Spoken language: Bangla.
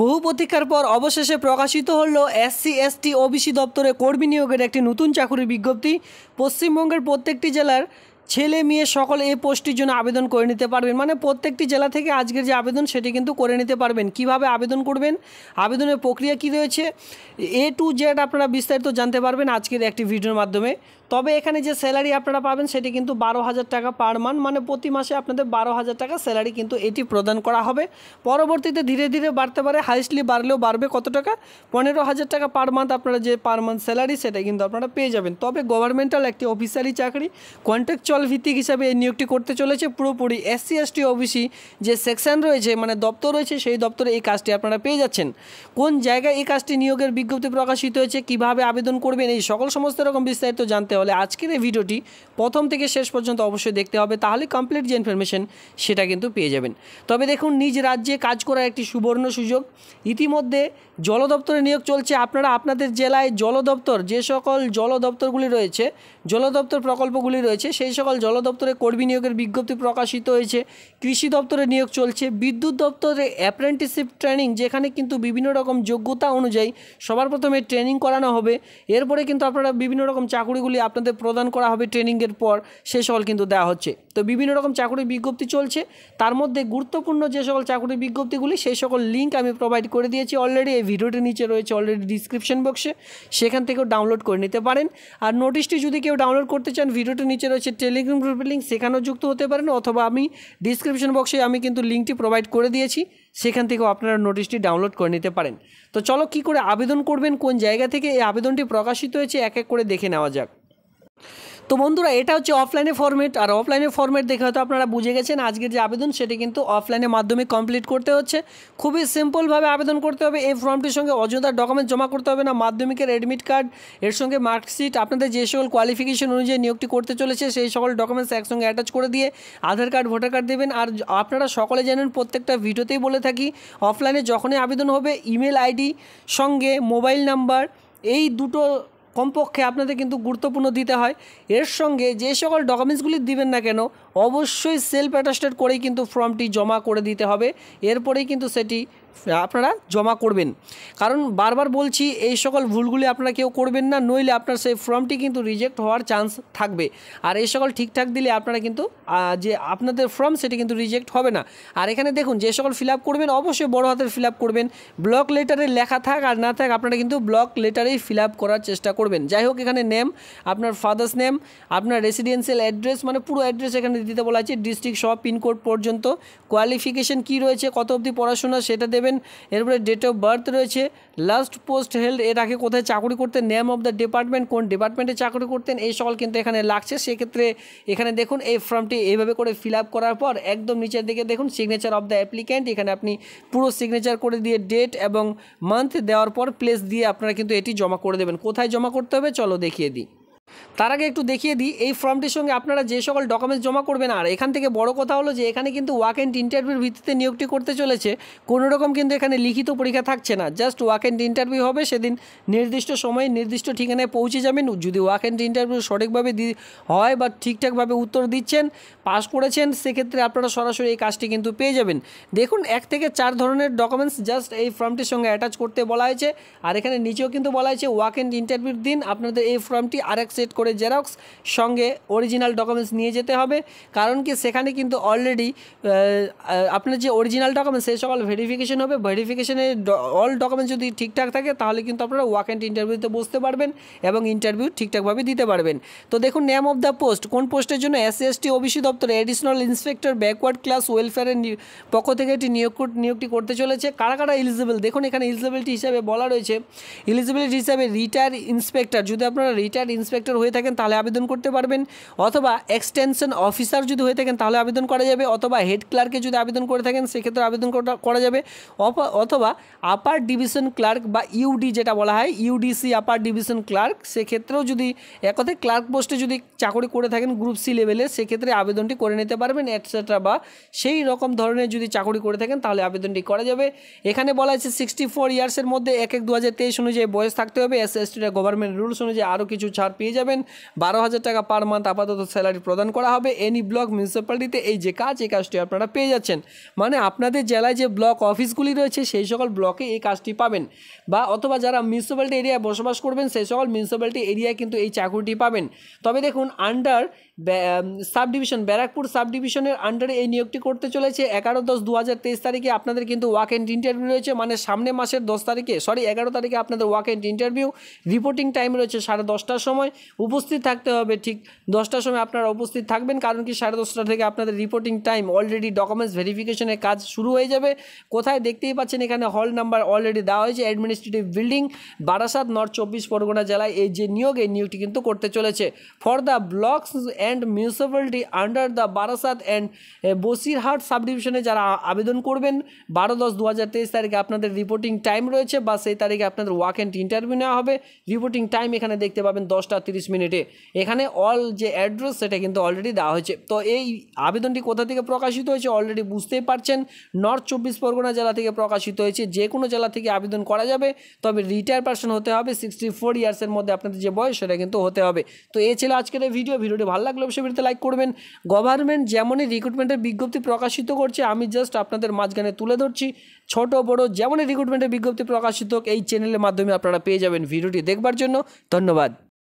বহু প্রতীক্ষার পর অবশেষে প্রকাশিত হলো এসসি এসটি ওবিসি দপ্তরে কর্মী নিয়োগের একটি নতুন চাকরির বিজ্ঞপ্তি। পশ্চিমবঙ্গের প্রত্যেকটি জেলার ছেলে মেয়ে সকল এই পোস্টের জন্য আবেদন করে নিতে পারবেন। মানে প্রত্যেকটি জেলা থেকে আজকের যে আবেদন সেটি কিন্তু করে নিতে পারবেন। কিভাবে আবেদন করবেন, আবেদনের প্রক্রিয়া কি রয়েছে, এ টু জেড আপনারা বিস্তারিত জানতে পারবেন আজকের একটি ভিডিওর মাধ্যমে। তবে এখানে যে স্যালারি আপনারা পাবেন সেটি কিন্তু 12,000 টাকা পার মান্থ, মানে প্রতি মাসে আপনাদের 12,000 টাকা স্যালারি কিন্তু এটি প্রদান করা হবে। পরবর্তীতে ধীরে ধীরে বাড়তে পারে, হাইস্টলি বাড়লেও বাড়বে কত টাকা, 15,000 টাকা পার মান্থ আপনারা যে পার মান্থ স্যালারি সেটা কিন্তু আপনারা পেয়ে যাবেন। তবে গভর্নমেন্টাল একটি অফিসারি চাকরি কন্ট্রাকচুয়াল ভিত্তিক হিসাবে এই নিয়োগটি করতে চলেছে। পুরোপুরি এসসি এসটি ওবিসি যে সেকশন রয়েছে, মানে দপ্তর রয়েছে, সেই দপ্তরে এই কাজটি আপনারা পেয়ে যাচ্ছেন। কোন জায়গায় এই কাজটি নিয়োগের বিজ্ঞপ্তি প্রকাশিত হয়েছে, কীভাবে আবেদন করবেন, এই সকল সমস্ত রকম বিস্তারিত জানতে হলে আজকের এই ভিডিওটি প্রথম থেকে শেষ পর্যন্ত অবশ্যই দেখতে হবে, তাহলে কমপ্লিট যে ইনফরমেশন সেটা কিন্তু পেয়ে যাবেন। তবে দেখুন, নিজ রাজ্যে কাজ করার একটি সুবর্ণ সুযোগ। ইতিমধ্যে জল দপ্তরে নিয়োগ চলছে। আপনারা আপনাদের জেলায় জল দপ্তর, যে সকল জল দপ্তরগুলি রয়েছে, জল দপ্তর প্রকল্পগুলি রয়েছে, সেই সকল জল দপ্তরে কর্মী নিয়োগের বিজ্ঞপ্তি প্রকাশিত হয়েছে। কৃষি দপ্তরে নিয়োগ চলছে। বিদ্যুৎ দপ্তরে অ্যাপ্রেন্টিসশিপ ট্রেনিং, যেখানে কিন্তু বিভিন্ন রকম যোগ্যতা অনুযায়ী সবার প্রথমে ট্রেনিং করানো হবে, এরপরে কিন্তু আপনারা বিভিন্ন রকম চাকুরিগুলি আপনাদের প্রদান করা হবে ট্রেনিংয়ের পর, সে সকল কিন্তু দেওয়া হচ্ছে। তো বিভিন্ন রকম চাকুরির বিজ্ঞপ্তি চলছে, তার মধ্যে গুরুত্বপূর্ণ যে সকল চাকুরির বিজ্ঞপ্তিগুলি সেই সকল লিঙ্ক আমি প্রোভাইড করে দিয়েছি অলরেডি, এই ভিডিওটির নিচে রয়েছে অলরেডি ডিসক্রিপশন বক্সে, সেখান থেকেও ডাউনলোড করে নিতে পারেন। আর নোটিশটি যদি কেউ ডাউনলোড করতে চান, ভিডিওটির নিচে রয়েছে টেলিগ্রাম গ্রুপের লিঙ্ক, সেখানেও যুক্ত হতে পারেন, অথবা আমি ডিসক্রিপশন বক্সে আমি কিন্তু লিঙ্কটি প্রোভাইড করে দিয়েছি, সেখান থেকেও আপনারা নোটিশটি ডাউনলোড করে নিতে পারেন। তো চলো, কী করে আবেদন করবেন, কোন জায়গা থেকে এই আবেদনটি প্রকাশিত হয়েছে, এক এক করে দেখে নেওয়া যাক। তো বন্ধুরা, এটা হচ্ছে অফলাইনে ফর্মেট, আর অফলাইনে ফর্মেট দেখে হয়তো আপনারা বুঝে গেছেন আজকের যে আবেদন সেটি কিন্তু অফলাইনের মাধ্যমে কমপ্লিট করতে হচ্ছে। খুবই সিম্পলভাবে আবেদন করতে হবে। এই ফর্মটির সঙ্গে অযথা ডকুমেন্ট জমা করতে হবে না। মাধ্যমিকের অ্যাডমিট কার্ড, এর সঙ্গে মার্কশিট, আপনাদের যে সকল কোয়ালিফিকেশন অনুযায়ী নিয়োগটি করতে চলেছে সেই সকল ডকুমেন্টস একসঙ্গে অ্যাটাচ করে দিয়ে আধার কার্ড, ভোটার কার্ড দেবেন। আর আপনারা সকলে জানেন, প্রত্যেকটা ভিডিওতেই বলে থাকি, অফলাইনে যখনই আবেদন হবে ইমেল আইডি সঙ্গে মোবাইল নাম্বার, এই দুটো কমপক্ষে আপনাদের কিন্তু গুরুত্বপূর্ণ দিতে হয়। এর সঙ্গে যে সকল ডকুমেন্টসগুলি দিবেন না কেন, অবশ্যই সেলফ অ্যাটাস্টেড করেই কিন্তু ফর্মটি জমা করে দিতে হবে, এরপরেই কিন্তু সেটি আপনারা জমা করবেন। কারণ বারবার বলছি, এই সকল ভুলগুলি আপনারা কেউ করবেন না, নইলে আপনার সেই ফর্মটি কিন্তু রিজেক্ট হওয়ার চান্স থাকবে। আর এই সকল ঠিকঠাক দিলে আপনারা কিন্তু যে আপনাদের ফর্ম সেটি কিন্তু রিজেক্ট হবে না। আর এখানে দেখুন, যে সকল ফিল আপ করবেন অবশ্যই বড় হাতের ফিল আপ করবেন, ব্লক লেটারে লেখা থাক আর না থাক আপনারা কিন্তু ব্লক লেটারেই ফিল আপ করার চেষ্টা করবেন। যাই হোক, এখানে নেম, আপনার ফাদার্স নেম, আপনার রেসিডেন্সিয়াল অ্যাড্রেস, মানে পুরো অ্যাড্রেস এখানে দিতে বলা হয়েছে, ডিস্ট্রিক্ট সহ পিনকোড পর্যন্ত, কোয়ালিফিকেশন কী রয়েছে, কত অবধি পড়াশোনা সেটা দেবেন। এরপরে ডেট অফ বার্থ রয়েছে, লাস্ট পোস্ট হেল্ড, এর আগে কোথায় চাকরি করতেন, নেম অফ দ্য ডিপার্টমেন্ট, কোন ডিপার্টমেন্টে চাকরি করতেন, এই সকল কিন্তু এখানে লাগছে। সেক্ষেত্রে এখানে দেখুন, এই ফর্মটি এইভাবে করে ফিল আপ করার পর একদম নিচের দিকে দেখুন সিগনেচার অফ দ্য অ্যাপ্লিক্যান্ট, এখানে আপনি পুরো সিগনেচার করে দিয়ে ডেট এবং মান্থ দেওয়ার পর প্লেস দিয়ে আপনারা কিন্তু এটি জমা করে দেবেন। কোথায় জমা করতে হবে চলো দেখিয়ে দিই। তার আগে একটু দেখিয়ে দিই, এই ফর্মটির সঙ্গে আপনারা যে সকল ডকুমেন্টস জমা করবেন। আর এখান থেকে বড় কথা হলো যে এখানে কিন্তু ওয়াক এন্ড ইন্টারভিউর ভিত্তিতে নিয়োগটি করতে চলেছে, কোনো রকম কিন্তু এখানে লিখিত পরীক্ষা থাকছে না, জাস্ট ওয়াক এন্ড ইন্টারভিউ হবে। সেদিন নির্দিষ্ট সময়ে নির্দিষ্ট ঠিকানায় পৌঁছে যাবেন। যদি ওয়াক এন্ড ইন্টারভিউ সঠিকভাবে হয় বা ঠিকঠাকভাবে উত্তর দিচ্ছেন, পাস করেছেন, সেক্ষেত্রে আপনারা সরাসরি এই কাজটি কিন্তু পেয়ে যাবেন। দেখুন, 1 থেকে 4 ধরনের ডকুমেন্টস জাস্ট এই ফর্মটির সঙ্গে অ্যাটাচ করতে বলা হয়েছে। আর এখানে নিচেও কিন্তু বলা হয়েছে, ওয়াক এন্ড ইন্টারভিউর দিন আপনাদের এই ফর্মটি আরেক সেট করে জেরক্স সঙ্গে অরিজিনাল ডকুমেন্টস নিয়ে যেতে হবে। কারণ কি, সেখানে কিন্তু অলরেডি আপনার যে অরিজিনাল ডকুমেন্টস সেই সকল ভেরিফিকেশন হবে। ভেরিফিকেশনে অল ডকুমেন্টস যদি ঠিকঠাক থাকে তাহলে কিন্তু আপনারা ওয়াক এন্ড ইন্টারভিউতে বসতে পারবেন এবং ইন্টারভিউ ঠিকঠাকভাবে দিতে পারবেন। তো দেখুন, নেম অফ দ্য পোস্ট, কোন পোস্টের জন্য এসসি এসটি ওবিসি দপ্তরে অ্যাডিশনাল ইন্সপেক্টর ব্যাকওয়ার্ড ক্লাস ওয়েলফেয়ারের পক্ষ থেকে এটি নিয়োগটি করতে চলেছে। কারা কারা এলিজিবল, দেখুন এখানে এলিজিবিলিটি হিসাবে বলা রয়েছে, এলিজিবিলিটি হিসাবে রিটায়ার ইন্সপেক্টর, যদি আপনারা রিটায়ার ইন্সপেক্টর হয়ে থাকেন তাহলে আবেদন করতে পারবেন, অথবা এক্সটেনশন অফিসার যদি হয়ে থাকেন তাহলে আবেদন করা যাবে, অথবা হেড ক্লার্কে যদি আবেদন করে থাকেন সেক্ষেত্রে আবেদন করা যাবে, অথবা আপার ডিভিশন ক্লার্ক বা ইউডি যেটা বলা হয় ইউডিসি আপার ডিভিশন ক্লার্ক, সেক্ষেত্রেও যদি একথায় ক্লার্ক পোস্টে যদি চাকরি করে থাকেন গ্রুপ সি লেভেলে সেক্ষেত্রে আবেদনটি করে নিতে পারবেন, এটসেট্রা। বা সেই রকম ধরনের যদি চাকরি করে থাকেন তাহলে আবেদনটি করা যাবে। এখানে বলা হয়েছে 64 ইয়ার্সের মধ্যে 1/2023 অনুযায়ী বয়স থাকতে হবে। এসসি এসটির গভর্নমেন্ট রুলস অনুযায়ী আরও কিছু ছাড় পেয়ে যাবে। পাবেন 12,000 টাকা পার মান্থ আপাতত স্যালারি প্রদান করা হবে। এনি ব্লক মিউনিসিপ্যালিটিতে এই যে কাজ, এই কাজটি আপনারা পেয়ে যাচ্ছেন। মানে আপনাদের জেলায় যে ব্লক অফিসগুলি রয়েছে সেই সকল ব্লকে এই কাজটি পাবেন, বা অথবা যারা মিউনিসিপ্যালিটি এরিয়ায় বসবাস করবেন সেই সকল মিউনিসিপ্যালিটি এরিয়ায় কিন্তু এই চাকরিটি পাবেন। তবে দেখুন under sub division, Barrackpore sub ডিভিশনের আন্ডারে এই নিয়োগটি করতে চলেছে। 11/10/2023 তারিখে আপনাদের কিন্তু ওয়াক এন্ড ইন্টারভিউ রয়েছে, মানে সামনে মাসের 10 তারিখে, সরি 11 তারিখে আপনাদের walk and interview. Reporting time রয়েছে 10:30 সময়, উপস্থিত থাকতে হবে ঠিক 10টার সময় আপনারা উপস্থিত থাকবেন। কারণ কি 10:30 থেকে আপনাদের রিপোর্টিং টাইম, অলরেডি ডকুমেন্টস ভেরিফিকেশনের কাজ শুরু হয়ে যাবে। কোথায় দেখতেই পাচ্ছেন এখানে হল নাম্বার অলরেডি দেওয়া হয়েছে, administrative building, Barasat north 24 Parganas জেলায় এই যে নিয়োগ, এই নিয়োগটি কিন্তু করতে চলেছে। For the blocks and municipality under the Barasat and Basirhat sub ডিভিশনে যারা আবেদন করবেন 12/10/2023 তারিখে আপনাদের রিপোর্টিং টাইম রয়েছে, বা সেই তারিখে আপনাদের ওয়াক এন্ড ইন্টারভিউ নেওয়া হবে। রিপোর্টিং টাইম এখানে দেখতে পাবেন 10:30 মিনিটে। এখানে অল যে অ্যাড্রেস সেটা কিন্তু অলরেডি দেওয়া হয়েছে। তো এই আবেদনটি কোথা থেকে প্রকাশিত হয়েছে অলরেডি বুঝতেই পারছেন, নর্থ 24 পরগনা জেলা থেকে প্রকাশিত হয়েছে। যে কোনো জেলা থেকে আবেদন করা যাবে, তবে রিটায়ার পার্সন হতে হবে 64 ইয়ার্সের মধ্যে আপনাদের যে বয়স সেটা কিন্তু হতে হবে। তো এই ছিল আজকের এই ভিডিওটি ভালো লাগলে অবশ্যই ভিডিওতে লাইক করবেন। গভর্নমেন্ট যেমনই রিক্রুটমেন্টের বিজ্ঞপ্তি প্রকাশিত করছে, আমি জাস্ট আপনাদের মাঝখানে তুলে ধরছি, ছোট বড় যেমনই রিক্রুটমেন্টের বিজ্ঞপ্তি প্রকাশিত হোক এই চ্যানেলের মাধ্যমে আপনারা পেয়ে যাবেন। ভিডিওটি দেখবার জন্য ধন্যবাদ।